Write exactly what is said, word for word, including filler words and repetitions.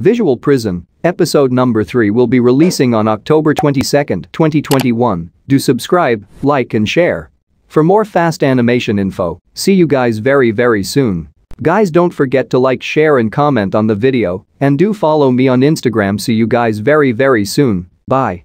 Visual Prison, episode number three will be releasing on October twenty-second, twenty twenty-one. Do subscribe, like and share. For more fast animation info, see you guys very very soon. Guys, don't forget to like, share and comment on the video, and do follow me on Instagram. See you guys very very soon. Bye.